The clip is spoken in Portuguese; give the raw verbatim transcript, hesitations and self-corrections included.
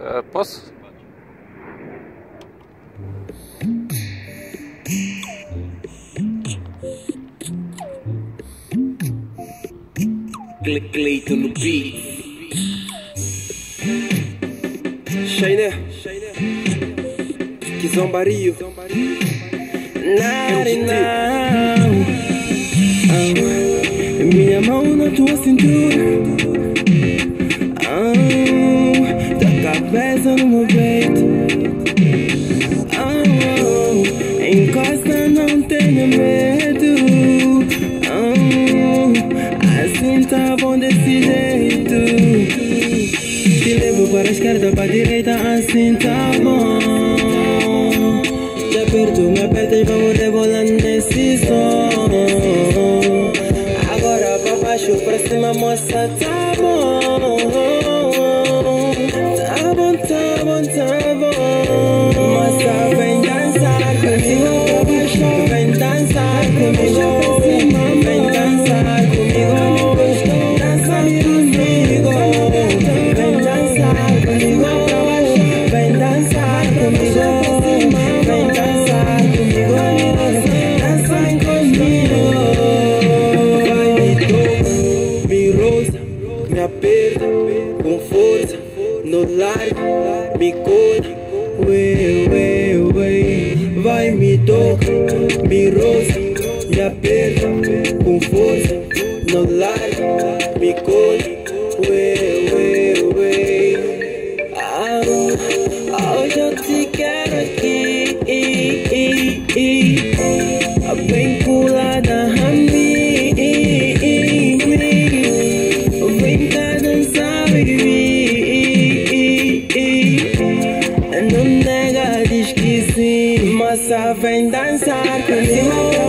Uh, pas. Click, click on the beat. Shayna, que zombario. Nari não. Minha mão na tua cintura. Cabeça no meu peito, oh, oh. Encosta, não tenha medo, oh, assim tá bom desse jeito. Te levo para a esquerda, para a direita, assim tá bom. Te aperto, me aperta e vamos rebolando nesse som. Agora pra baixo, pra cima, moça, tá bom. Me corre, ué, ué, ué. Vai, me toca, me roça, me aperta com força, não larga. Me corre, ué, ué, ué. Ah, hoje eu te quero aqui, bem colada a mim. Vem cá dançar, baby. Massa, vem dançar comigo.